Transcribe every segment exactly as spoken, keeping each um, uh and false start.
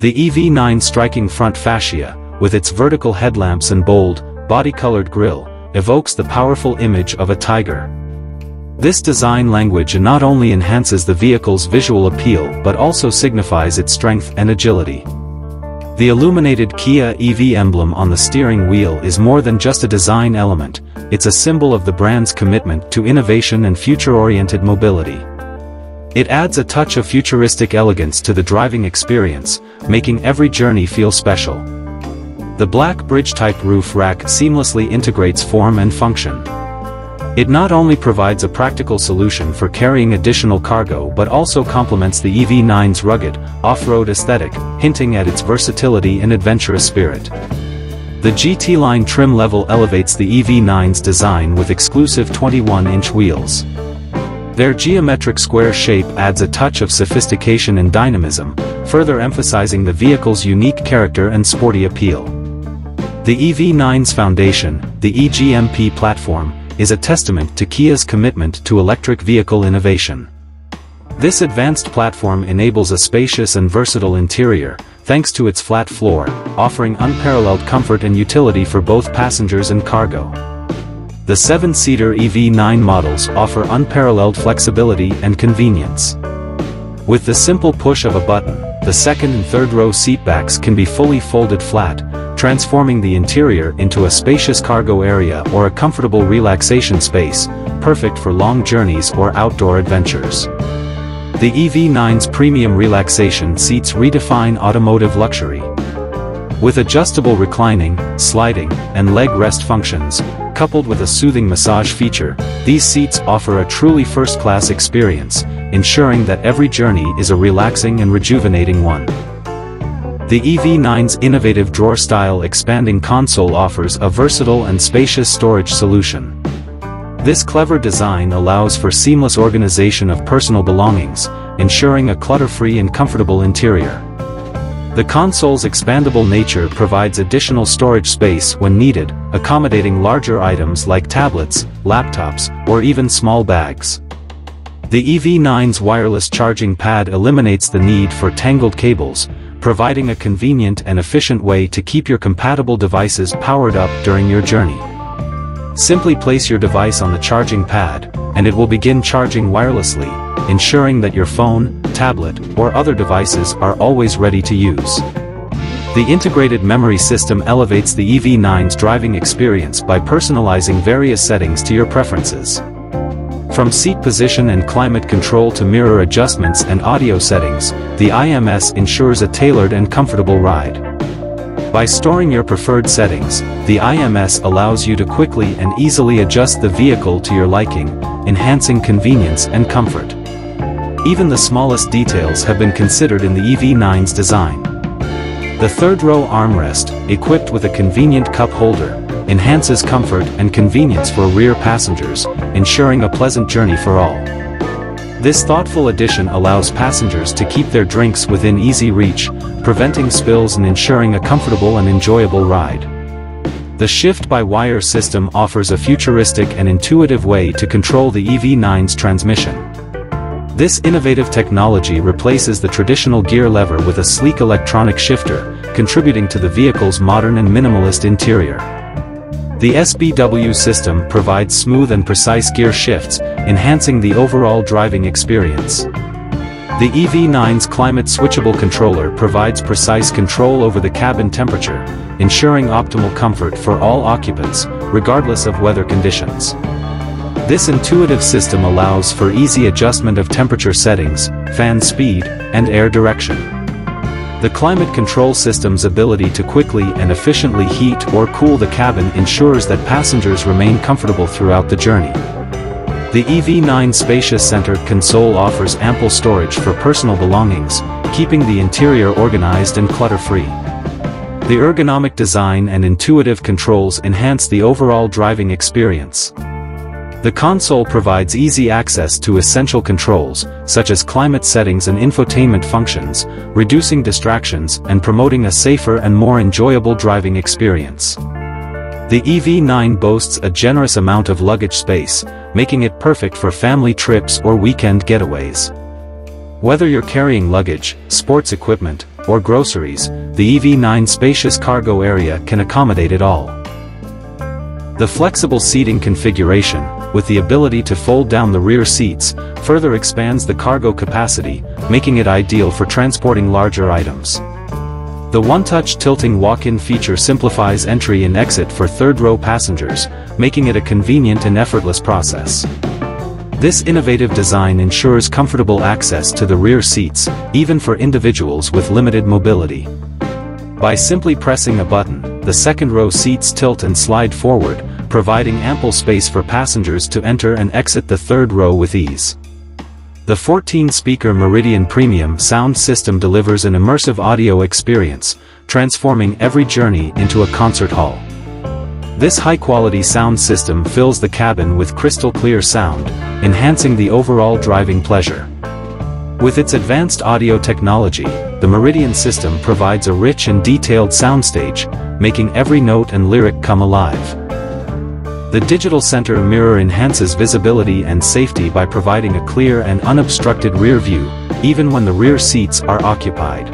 The E V nine striking front fascia, with its vertical headlamps and bold, body-colored grille, evokes the powerful image of a tiger. This design language not only enhances the vehicle's visual appeal but also signifies its strength and agility. The illuminated Kia E V emblem on the steering wheel is more than just a design element, it's a symbol of the brand's commitment to innovation and future-oriented mobility. It adds a touch of futuristic elegance to the driving experience, making every journey feel special. The black bridge-type roof rack seamlessly integrates form and function. It not only provides a practical solution for carrying additional cargo but also complements the E V nine's rugged, off-road aesthetic, hinting at its versatility and adventurous spirit. The G T-line trim level elevates the E V nine's design with exclusive twenty-one inch wheels. Their geometric square shape adds a touch of sophistication and dynamism, further emphasizing the vehicle's unique character and sporty appeal. The E V nine's foundation, the E G M P platform, is a testament to Kia's commitment to electric vehicle innovation. This advanced platform enables a spacious and versatile interior, thanks to its flat floor, offering unparalleled comfort and utility for both passengers and cargo. The seven-seater E V nine models offer unparalleled flexibility and convenience. With the simple push of a button, the second and third row seatbacks can be fully folded flat, transforming the interior into a spacious cargo area or a comfortable relaxation space, perfect for long journeys or outdoor adventures. The E V nine's premium relaxation seats redefine automotive luxury. With adjustable reclining, sliding, and leg rest functions, coupled with a soothing massage feature, these seats offer a truly first-class experience, ensuring that every journey is a relaxing and rejuvenating one. The E V nine's innovative drawer-style expanding console offers a versatile and spacious storage solution. This clever design allows for seamless organization of personal belongings, ensuring a clutter-free and comfortable interior. The console's expandable nature provides additional storage space when needed, accommodating larger items like tablets, laptops, or even small bags. The E V nine's wireless charging pad eliminates the need for tangled cables, providing a convenient and efficient way to keep your compatible devices powered up during your journey. Simply place your device on the charging pad, and it will begin charging wirelessly, ensuring that your phone, tablet, or other devices are always ready to use. The integrated memory system elevates the E V nine's driving experience by personalizing various settings to your preferences. From seat position and climate control to mirror adjustments and audio settings, the I M S ensures a tailored and comfortable ride. By storing your preferred settings, the I M S allows you to quickly and easily adjust the vehicle to your liking, enhancing convenience and comfort. Even the smallest details have been considered in the E V nine's design. The third-row armrest, equipped with a convenient cup holder, enhances comfort and convenience for rear passengers, ensuring a pleasant journey for all. This thoughtful addition allows passengers to keep their drinks within easy reach, preventing spills and ensuring a comfortable and enjoyable ride. The shift-by-wire system offers a futuristic and intuitive way to control the E V nine's transmission. This innovative technology replaces the traditional gear lever with a sleek electronic shifter, contributing to the vehicle's modern and minimalist interior. The S B W system provides smooth and precise gear shifts, enhancing the overall driving experience. The E V nine's climate-switchable controller provides precise control over the cabin temperature, ensuring optimal comfort for all occupants, regardless of weather conditions. This intuitive system allows for easy adjustment of temperature settings, fan speed, and air direction. The climate control system's ability to quickly and efficiently heat or cool the cabin ensures that passengers remain comfortable throughout the journey. The E V nine's spacious center console offers ample storage for personal belongings, keeping the interior organized and clutter-free. The ergonomic design and intuitive controls enhance the overall driving experience. The console provides easy access to essential controls, such as climate settings and infotainment functions, reducing distractions and promoting a safer and more enjoyable driving experience. The E V nine boasts a generous amount of luggage space, making it perfect for family trips or weekend getaways. Whether you're carrying luggage, sports equipment, or groceries, the E V nine spacious cargo area can accommodate it all. The flexible seating configuration, with the ability to fold down the rear seats, further expands the cargo capacity, making it ideal for transporting larger items. The one-touch tilting walk-in feature simplifies entry and exit for third-row passengers, making it a convenient and effortless process. This innovative design ensures comfortable access to the rear seats, even for individuals with limited mobility. By simply pressing a button, the second-row seats tilt and slide forward, providing ample space for passengers to enter and exit the third row with ease. The fourteen-speaker Meridian Premium sound system delivers an immersive audio experience, transforming every journey into a concert hall. This high-quality sound system fills the cabin with crystal-clear sound, enhancing the overall driving pleasure. With its advanced audio technology, the Meridian system provides a rich and detailed soundstage, making every note and lyric come alive. The digital center mirror enhances visibility and safety by providing a clear and unobstructed rear view, even when the rear seats are occupied.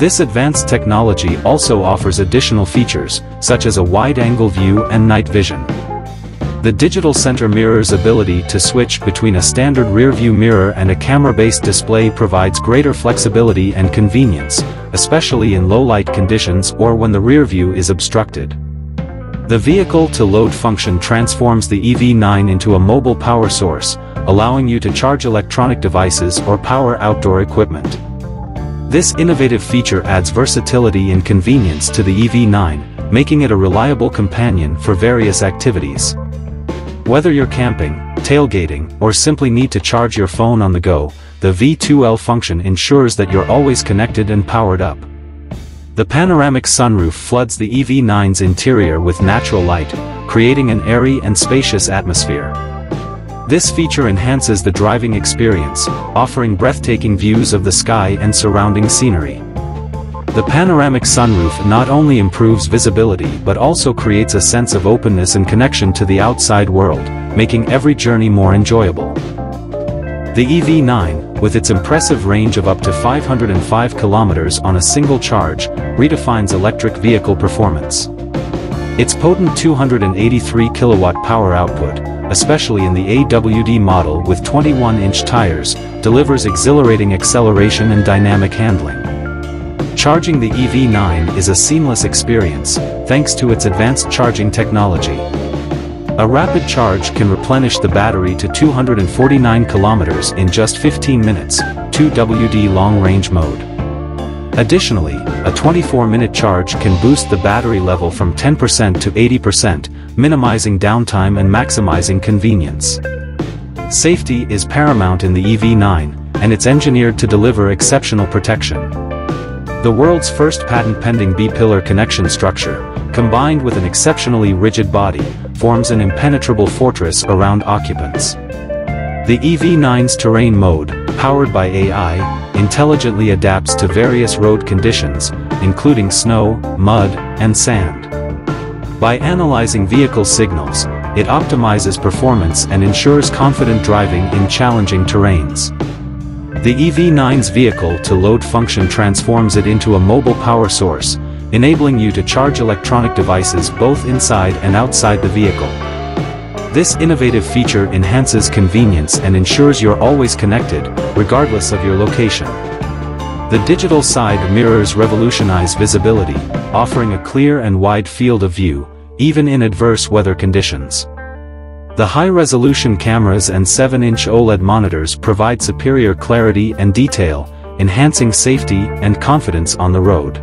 This advanced technology also offers additional features, such as a wide-angle view and night vision. The digital center mirror's ability to switch between a standard rear-view mirror and a camera-based display provides greater flexibility and convenience, especially in low-light conditions or when the rear view is obstructed. The vehicle-to-load function transforms the E V nine into a mobile power source, allowing you to charge electronic devices or power outdoor equipment. This innovative feature adds versatility and convenience to the E V nine, making it a reliable companion for various activities. Whether you're camping, tailgating, or simply need to charge your phone on the go, the V two L function ensures that you're always connected and powered up. The panoramic sunroof floods the E V nine's interior with natural light, creating an airy and spacious atmosphere. This feature enhances the driving experience, offering breathtaking views of the sky and surrounding scenery. The panoramic sunroof not only improves visibility but also creates a sense of openness and connection to the outside world, making every journey more enjoyable. The E V nine, with its impressive range of up to five hundred five kilometers on a single charge, redefines electric vehicle performance. Its potent two hundred eighty-three kilowatt power output, especially in the A W D model with twenty-one inch tires, delivers exhilarating acceleration and dynamic handling. Charging the E V nine is a seamless experience, thanks to its advanced charging technology. A rapid charge can replenish the battery to two hundred forty-nine kilometers in just fifteen minutes, two W D long-range mode. Additionally, a twenty-four minute charge can boost the battery level from ten percent to eighty percent, minimizing downtime and maximizing convenience. Safety is paramount in the E V nine, and it's engineered to deliver exceptional protection. The world's first patent-pending B-pillar connection structure, combined with an exceptionally rigid body, forms an impenetrable fortress around occupants. The E V nine's terrain mode, powered by A I, intelligently adapts to various road conditions, including snow, mud, and sand. By analyzing vehicle signals, it optimizes performance and ensures confident driving in challenging terrains. The E V nine's vehicle-to-load function transforms it into a mobile power source, enabling you to charge electronic devices both inside and outside the vehicle. This innovative feature enhances convenience and ensures you're always connected, regardless of your location. The digital side mirrors revolutionize visibility, offering a clear and wide field of view, even in adverse weather conditions. The high-resolution cameras and seven inch OLED monitors provide superior clarity and detail, enhancing safety and confidence on the road.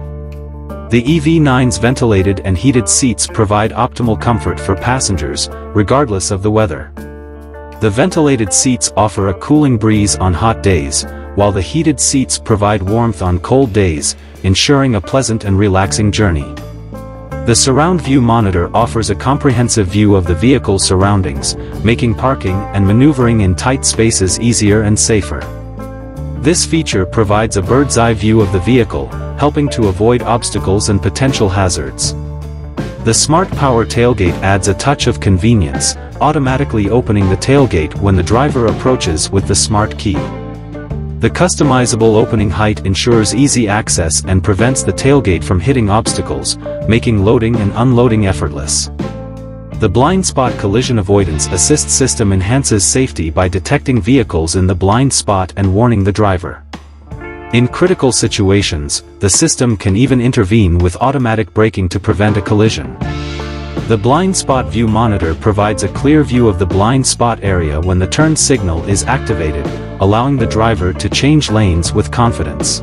The E V nine's ventilated and heated seats provide optimal comfort for passengers, regardless of the weather. The ventilated seats offer a cooling breeze on hot days, while the heated seats provide warmth on cold days, ensuring a pleasant and relaxing journey. The surround view monitor offers a comprehensive view of the vehicle's surroundings, making parking and maneuvering in tight spaces easier and safer. This feature provides a bird's-eye view of the vehicle, helping to avoid obstacles and potential hazards. The smart power tailgate adds a touch of convenience, automatically opening the tailgate when the driver approaches with the smart key. The customizable opening height ensures easy access and prevents the tailgate from hitting obstacles, making loading and unloading effortless. The blind spot collision avoidance assist system enhances safety by detecting vehicles in the blind spot and warning the driver. In critical situations, the system can even intervene with automatic braking to prevent a collision. The blind spot view monitor provides a clear view of the blind spot area when the turn signal is activated, allowing the driver to change lanes with confidence.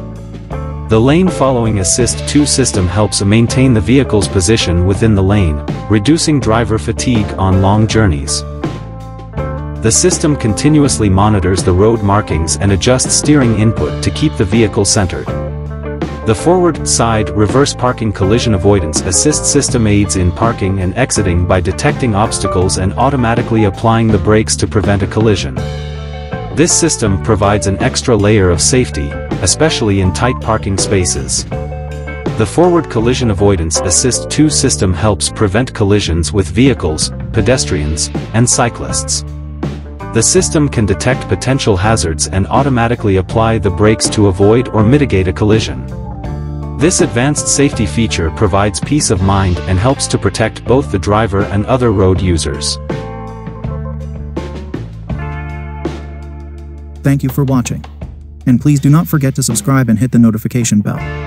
The Lane Following Assist two system helps maintain the vehicle's position within the lane, reducing driver fatigue on long journeys. The system continuously monitors the road markings and adjusts steering input to keep the vehicle centered. The forward, side, reverse parking collision avoidance assist system aids in parking and exiting by detecting obstacles and automatically applying the brakes to prevent a collision. This system provides an extra layer of safety, especially in tight parking spaces. The forward collision avoidance assist two system helps prevent collisions with vehicles, pedestrians, and cyclists. The system can detect potential hazards and automatically apply the brakes to avoid or mitigate a collision. This advanced safety feature provides peace of mind and helps to protect both the driver and other road users. Thank you for watching. And please do not forget to subscribe and hit the notification bell.